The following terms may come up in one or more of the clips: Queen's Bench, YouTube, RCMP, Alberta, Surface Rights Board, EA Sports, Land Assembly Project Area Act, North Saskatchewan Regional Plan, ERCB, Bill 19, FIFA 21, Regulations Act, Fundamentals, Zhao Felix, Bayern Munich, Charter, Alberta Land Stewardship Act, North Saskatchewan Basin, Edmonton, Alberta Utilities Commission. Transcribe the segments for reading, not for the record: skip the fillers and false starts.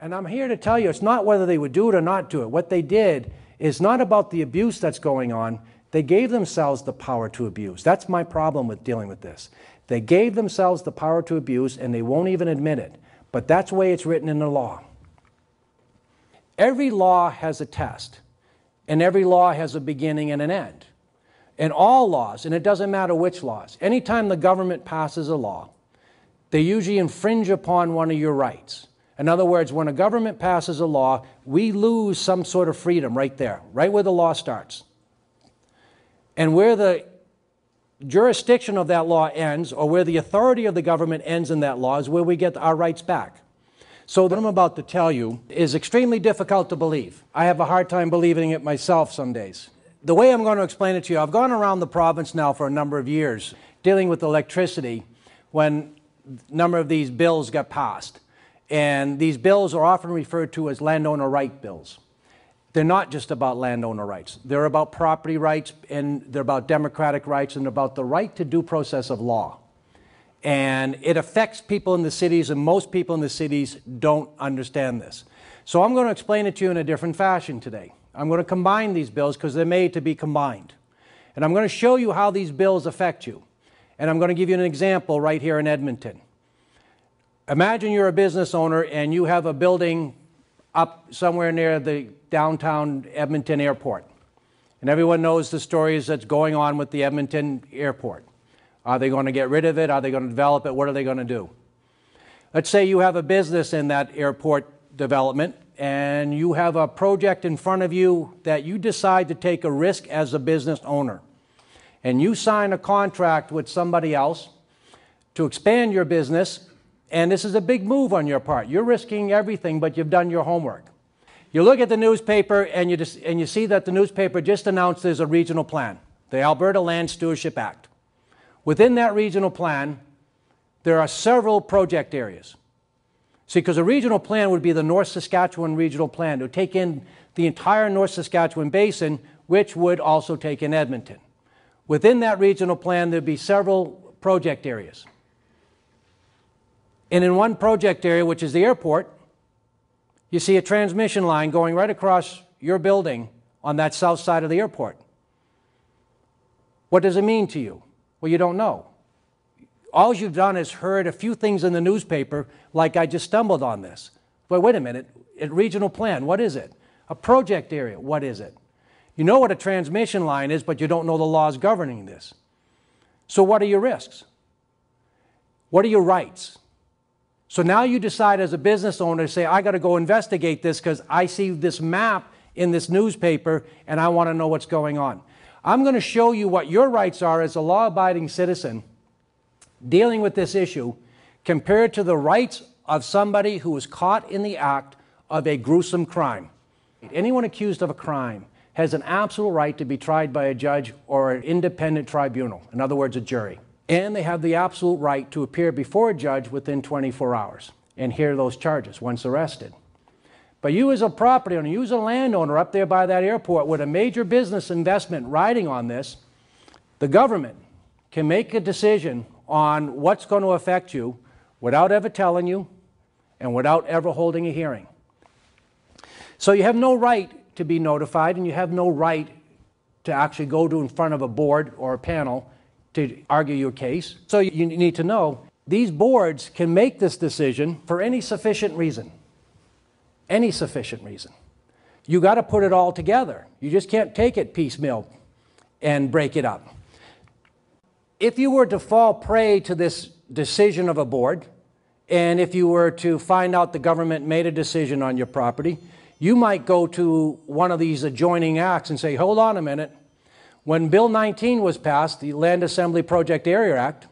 And I'm here to tell you, it's not whether they would do it or not do it. What they did is not about the abuse that's going on. They gave themselves the power to abuse. That's my problem with dealing with this. They gave themselves the power to abuse, and they won't even admit it. But that's the way it's written in the law. Every law has a test, and every law has a beginning and an end. And all laws, and it doesn't matter which laws, anytime the government passes a law, they usually infringe upon one of your rights. In other words, when a government passes a law, we lose some sort of freedom right there, right where the law starts. And where the jurisdiction of that law ends, or where the authority of the government ends in that law, is where we get our rights back. So what I'm about to tell you is extremely difficult to believe. I have a hard time believing it myself some days. The way I'm going to explain it to you, I've gone around the province now for a number of years dealing with electricity when a number of these bills got passed. And these bills are often referred to as landowner right bills. They're not just about landowner rights. They're about property rights, and they're about democratic rights, and about the right to due process of law. And it affects people in the cities, and most people in the cities don't understand this. So I'm going to explain it to you in a different fashion today. I'm going to combine these bills because they're made to be combined. And I'm going to show you how these bills affect you. And I'm going to give you an example right here in Edmonton. Imagine you're a business owner and you have a building up somewhere near the downtown Edmonton airport. And everyone knows the stories that's going on with the Edmonton airport. Are they going to get rid of it? Are they going to develop it? What are they going to do? Let's say you have a business in that airport development and you have a project in front of you that you decide to take a risk as a business owner. And you sign a contract with somebody else to expand your business. And this is a big move on your part. You're risking everything, but you've done your homework. You look at the newspaper and you see that the newspaper just announced there's a regional plan, the Alberta Land Stewardship Act. Within that regional plan, there are several project areas. See, because a regional plan would be the North Saskatchewan Regional Plan to take in the entire North Saskatchewan Basin, which would also take in Edmonton. Within that regional plan, there'd be several project areas. And in one project area, which is the airport, you see a transmission line going right across your building on that south side of the airport. What does it mean to you? Well, you don't know. All you've done is heard a few things in the newspaper, like I just stumbled on this. But wait a minute, a regional plan, what is it? A project area, what is it? You know what a transmission line is, but you don't know the laws governing this. So what are your risks? What are your rights? So now you decide as a business owner to say, I got to go investigate this because I see this map in this newspaper and I want to know what's going on. I'm going to show you what your rights are as a law-abiding citizen dealing with this issue compared to the rights of somebody who was caught in the act of a gruesome crime. Anyone accused of a crime has an absolute right to be tried by a judge or an independent tribunal, in other words, a jury. And they have the absolute right to appear before a judge within 24 hours and hear those charges once arrested. But you as a property owner, you as a landowner up there by that airport with a major business investment riding on this, the government can make a decision on what's going to affect you without ever telling you and without ever holding a hearing. So you have no right to be notified, and you have no right to actually go to in front of a board or a panel to argue your case. So you need to know these boards can make this decision for any sufficient reason. Any sufficient reason. You got to put it all together. You just can't take it piecemeal and break it up. If you were to fall prey to this decision of a board, and if you were to find out the government made a decision on your property, you might go to one of these adjoining acts and say, hold on a minute. When Bill 19 was passed, the Land Assembly Project Area Act,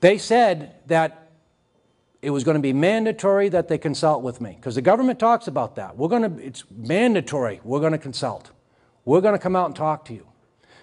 they said that it was going to be mandatory that they consult with me. Because the government talks about that. It's mandatory. We're going to consult. We're going to come out and talk to you.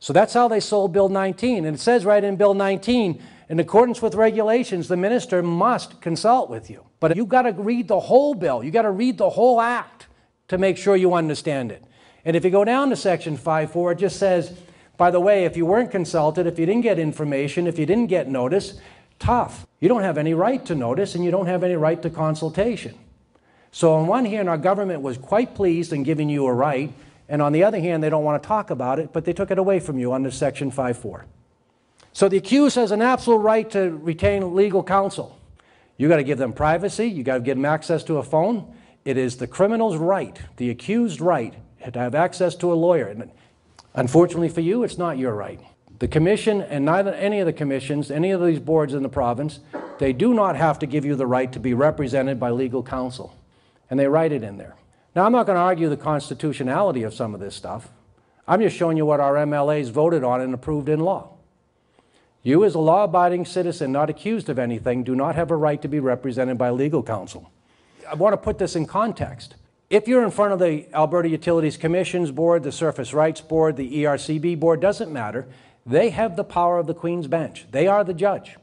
So that's how they sold Bill 19. And it says right in Bill 19, in accordance with regulations, the minister must consult with you. But you've got to read the whole bill. You've got to read the whole act to make sure you understand it. And if you go down to section 5.4, it just says, by the way, if you weren't consulted, if you didn't get information, if you didn't get notice, tough. You don't have any right to notice, and you don't have any right to consultation. So on one hand, our government was quite pleased in giving you a right, and on the other hand, they don't want to talk about it, but they took it away from you under Section 5.4. So the accused has an absolute right to retain legal counsel. You've got to give them privacy. You've got to give them access to a phone. It is the criminal's right, the accused's right, to have access to a lawyer. And unfortunately for you, it's not your right. The commission, and neither any of the commissions, any of these boards in the province, they do not have to give you the right to be represented by legal counsel. And they write it in there. Now, I'm not going to argue the constitutionality of some of this stuff. I'm just showing you what our MLAs voted on and approved in law. You, as a law-abiding citizen not accused of anything, do not have a right to be represented by legal counsel. I want to put this in context. If you're in front of the Alberta Utilities Commission's Board, the Surface Rights Board, the ERCB Board, doesn't matter. They have the power of the Queen's Bench. They are the judge.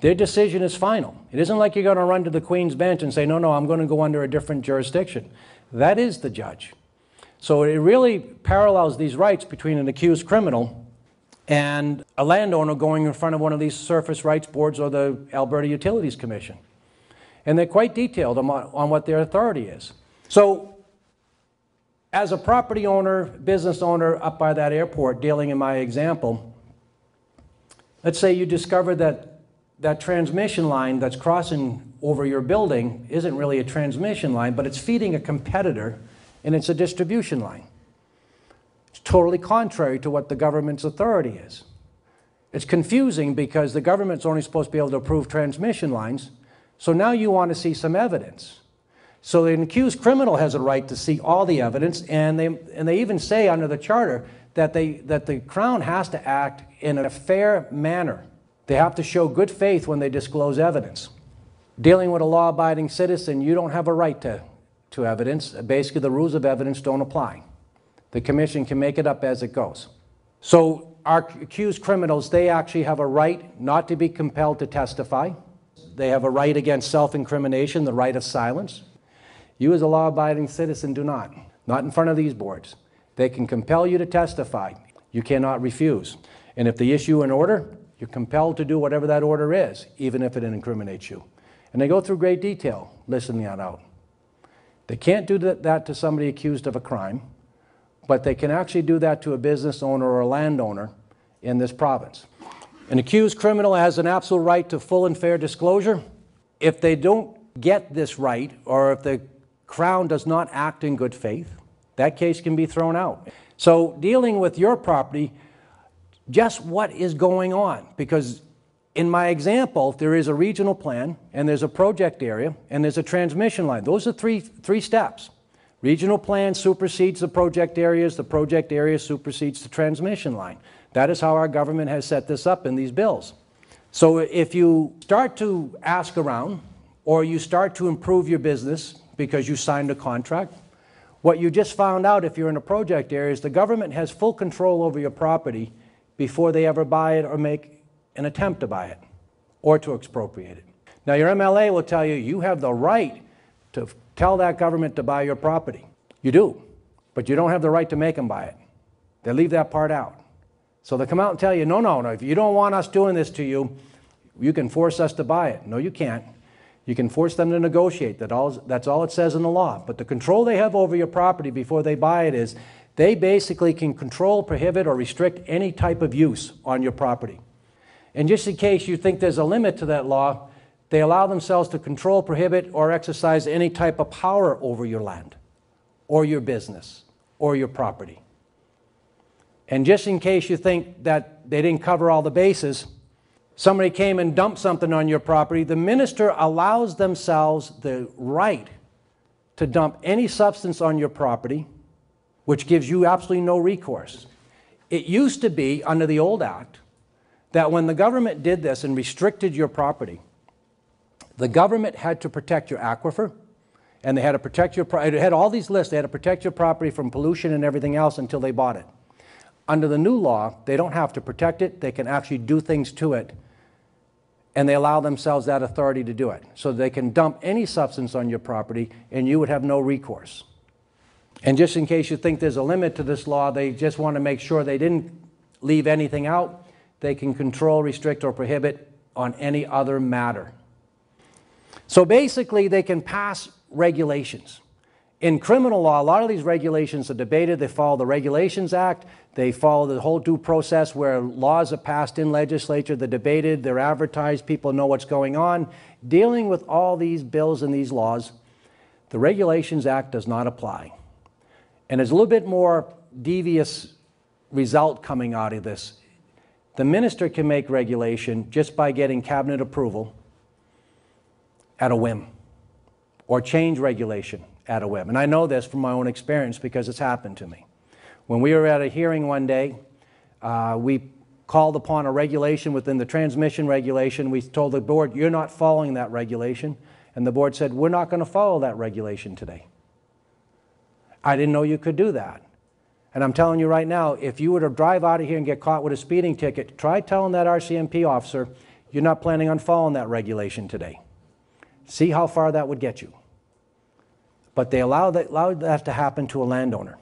Their decision is final. It isn't like you're going to run to the Queen's Bench and say, no, no, I'm going to go under a different jurisdiction. That is the judge. So it really parallels these rights between an accused criminal and a landowner going in front of one of these surface rights boards or the Alberta Utilities Commission. And they're quite detailed on what their authority is. So as a property owner, business owner up by that airport, dealing in my example, let's say you discover that that transmission line that's crossing over your building isn't really a transmission line, but it's feeding a competitor, and it's a distribution line. It's totally contrary to what the government's authority is. It's confusing because the government's only supposed to be able to approve transmission lines, so now you want to see some evidence. So the accused criminal has a right to see all the evidence, and they even say under the Charter that the Crown has to act in a fair manner. They have to show good faith when they disclose evidence. Dealing with a law-abiding citizen, you don't have a right to evidence. Basically, the rules of evidence don't apply. The Commission can make it up as it goes. So our accused criminals, they actually have a right not to be compelled to testify. They have a right against self-incrimination, the right of silence. You as a law-abiding citizen do not. Not in front of these boards. They can compel you to testify. You cannot refuse. And if they issue an order, you're compelled to do whatever that order is, even if it incriminates you. And they go through great detail, listing that out. They can't do that to somebody accused of a crime, but they can actually do that to a business owner or a landowner in this province. An accused criminal has an absolute right to full and fair disclosure. If they don't get this right, or if the Crown does not act in good faith, that case can be thrown out. So dealing with your property, just what is going on? Because in my example, there is a regional plan, and there's a project area, and there's a transmission line. Those are three steps. Regional plan supersedes the project area supersedes the transmission line. That is how our government has set this up in these bills. So if you start to ask around, or you start to improve your business because you signed a contract, what you just found out if you're in a project area is the government has full control over your property before they ever buy it or make an attempt to buy it or to expropriate it. Now, your MLA will tell you, you have the right to tell that government to buy your property. You do, but you don't have the right to make them buy it. They leave that part out. So they come out and tell you, no, no, no, if you don't want us doing this to you, you can force us to buy it. No, you can't. You can force them to negotiate. That's all it says in the law. But the control they have over your property before they buy it is they basically can control, prohibit, or restrict any type of use on your property. And just in case you think there's a limit to that law, they allow themselves to control, prohibit, or exercise any type of power over your land, or your business, or your property. And just in case you think that they didn't cover all the bases, somebody came and dumped something on your property, the minister allows themselves the right to dump any substance on your property, which gives you absolutely no recourse. It used to be, under the old act, that when the government did this and restricted your property, the government had to protect your aquifer, and they had to protect your property. It had all these lists. They had to protect your property from pollution and everything else until they bought it. Under the new law, they don't have to protect it. They can actually do things to it, and they allow themselves that authority to do it. So they can dump any substance on your property, and you would have no recourse. And just in case you think there's a limit to this law, they just want to make sure they didn't leave anything out. They can control, restrict, or prohibit on any other matter. So basically, they can pass regulations. In criminal law, a lot of these regulations are debated. They follow the Regulations Act. They follow the whole due process where laws are passed in legislature. They're debated. They're advertised. People know what's going on. Dealing with all these bills and these laws, the Regulations Act does not apply. And there's a little bit more devious result coming out of this. The minister can make regulation just by getting cabinet approval at a whim, or change regulation at a whim. And I know this from my own experience because it's happened to me. When we were at a hearing one day, we called upon a regulation within the transmission regulation. We told the board, you're not following that regulation. And the board said, we're not going to follow that regulation today. I didn't know you could do that. And I'm telling you right now, if you were to drive out of here and get caught with a speeding ticket, try telling that RCMP officer, you're not planning on following that regulation today. See how far that would get you. But they allowed that to happen to a landowner.